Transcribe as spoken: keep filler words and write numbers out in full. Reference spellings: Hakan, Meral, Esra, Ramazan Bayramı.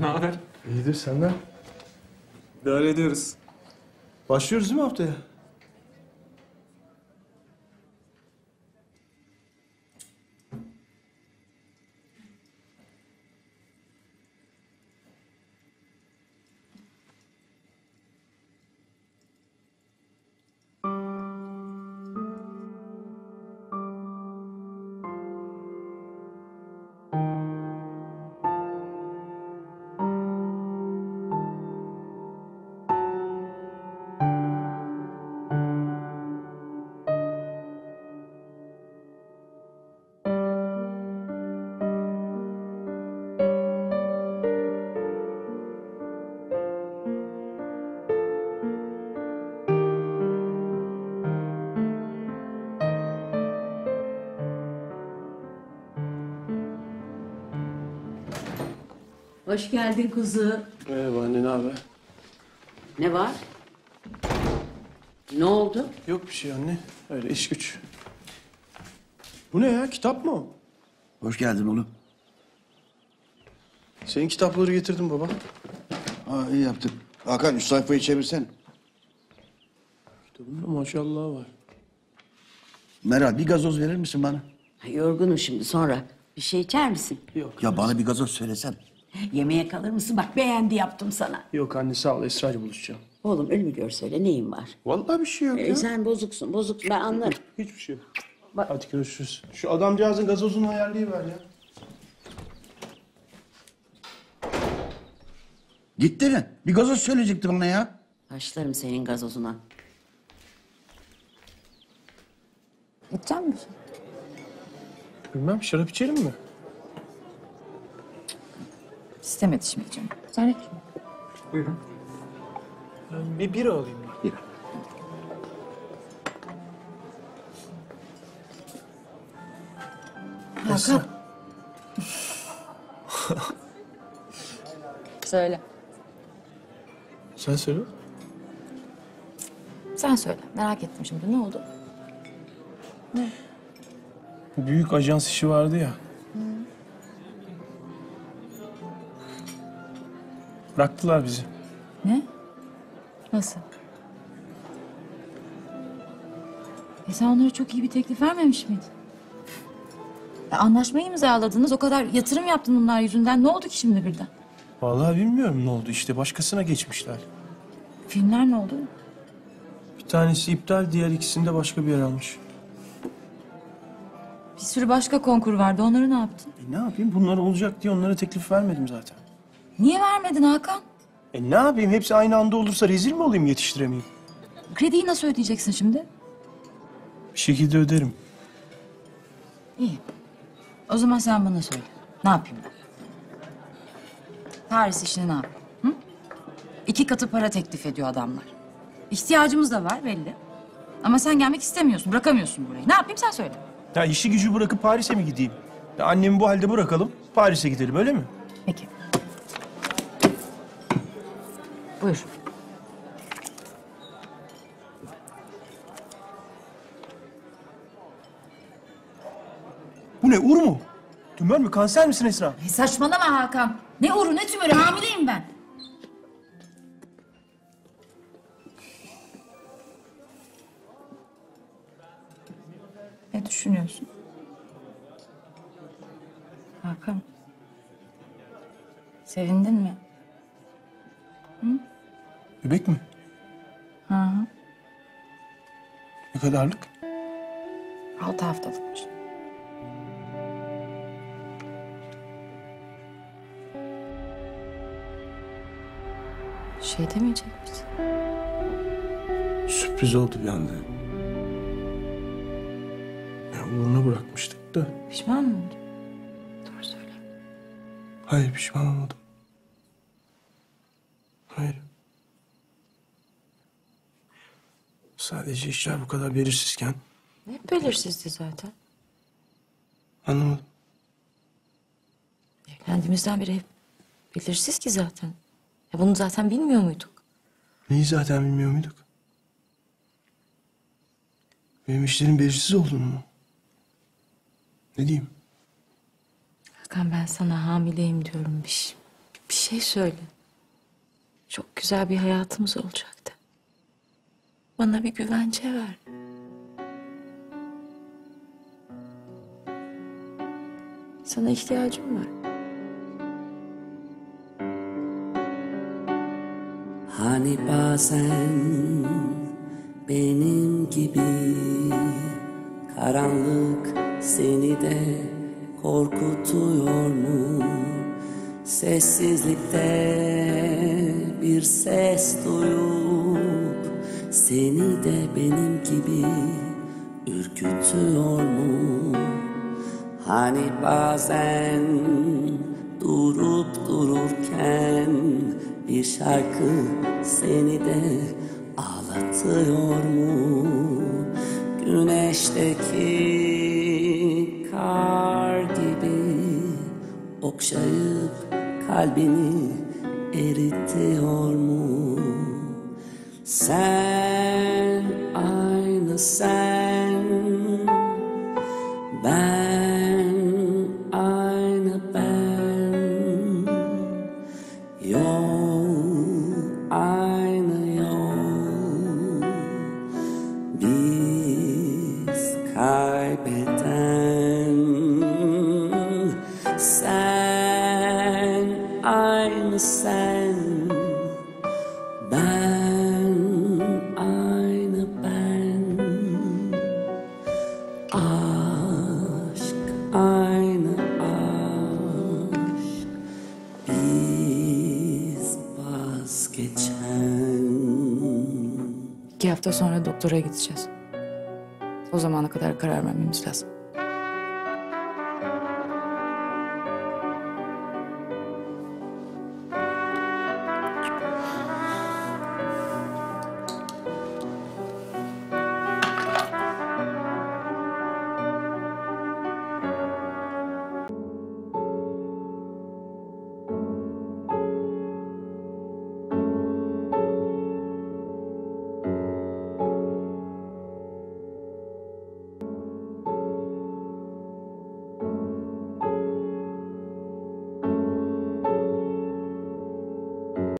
Ne haber? İyidir, senden? Devam ediyoruz. Başlıyoruz değil mi haftaya? Hoş geldin kuzu. Merhaba anne, ne haber? Ne var? Ne oldu? Yok bir şey anne. Öyle iş güç. Bu ne ya? Kitap mı? Hoş geldin oğlum. Senin kitapları getirdim baba. Aa, iyi yaptın. Hakan, üç sayfayı çevirsen. Kitabında maşallah var. Meral, bir gazoz verir misin bana? Yorgunum şimdi, sonra. Bir şey içer misin? Yok. Ya bana bir gazoz söylesen. Yemeğe kalır mısın? Bak beğendi yaptım sana. Yok anne sağ ol, Esra'yla buluşacağım. Oğlum ölümü gör söyle, neyin var? Vallahi bir şey yok ee, ya. Sen bozuksun, bozuk ben anlarım. Hiçbir şey yok. Bak. Hadi görüşürüz. Şu adamcağızın gazozunu ayarlayıver ya. Gitti mi? Bir gazoz söyleyecekti bana ya. Başlarım senin gazozuna. İçer misin? Bilmem, şarap içelim mi? İstemedi şimdi canım. Sen ne? Buyurun. Ben bir bira alayım. Bira. Hakan. Söyle. Sen söyle. Sen söyle. Merak ettim şimdi. Ne oldu? Ne? Büyük ajans işi vardı ya. Bıraktılar bizi. Ne? Nasıl? E sen onlara çok iyi bir teklif vermemiş miydin? E anlaşmayı imzaladınız, o kadar yatırım yaptın bunlar yüzünden. Ne oldu ki şimdi birden? Vallahi bilmiyorum ne oldu işte. Başkasına geçmişler. Filmler ne oldu? Bir tanesi iptal, diğer ikisini de başka bir yer almış. Bir sürü başka konkur vardı. Onları ne yaptın? E ne yapayım? Bunlar olacak diye onlara teklif vermedim zaten. Niye vermedin Hakan? E ne yapayım? Hepsi aynı anda olursa rezil mi olayım, yetiştiremeyeyim? Krediyi nasıl ödeyeceksin şimdi? Bir şekilde öderim. İyi. O zaman sen bana söyle. Ne yapayım ben? Paris işini ne yapayım? Hı? İki katı para teklif ediyor adamlar. İhtiyacımız da var belli. Ama sen gelmek istemiyorsun, bırakamıyorsun burayı. Ne yapayım sen söyle. Ya işi gücü bırakıp Paris'e mi gideyim? Ya annemi bu halde bırakalım, Paris'e gidelim öyle mi? Peki. Buyur. Bu ne, ur mu? Tümör mü, kanser misin Esra? E saçmalama Hakan. Ne uru, ne tümörü, hamileyim ben. Ne düşünüyorsun? Hakan. Sevindin mi? Hı? Bebek mi? Hı hı. Ne kadarlık? Altı haftalıkmış. Bir şey demeyecek misin? Sürpriz oldu bir anda. Ya uğruna bırakmıştık da. Pişman mı oldun? Doğru söyle. Hayır, pişman olmadım. Hayır. Sadece işler bu kadar belirsizken... Hep belirsizdi zaten. Anlamadım. Evlendiğimizden beri hep belirsiz ki zaten. Ya bunu zaten bilmiyor muyduk? Neyi zaten bilmiyor muyduk? Benim işlerin belirsiz olduğunu mu? Ne diyeyim? Hakan ben sana hamileyim diyorum. Bir, bir şey şey söyle. Çok güzel bir hayatımız olacaktı. Bana bir güvence ver. Sana ihtiyacım var. Hani bazen benim gibi karanlık seni de korkutuyor mu? Sessizlikte bir ses duyup seni de benim gibi ürkütüyor mu? Hani bazen durup dururken bir şarkı seni de ağlatıyor mu? Güneşteki kar gibi okşayıp kalbini eritiyor mu? Sen aynı sen, ben aynı ben, yol aynı yol, biz kaybeden. Sen aynı sen, ben aynı ben, aşk aynı aşk, biz vazgeçen. İki hafta sonra doktora gideceğiz. O zamana kadar karar vermemiz lazım.